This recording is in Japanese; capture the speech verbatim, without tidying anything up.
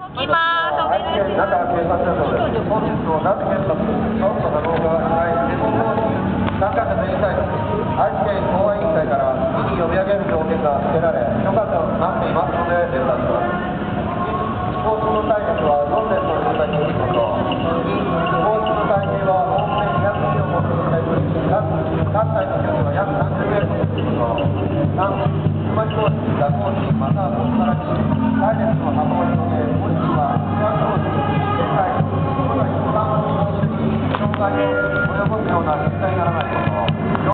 きます。お願いします。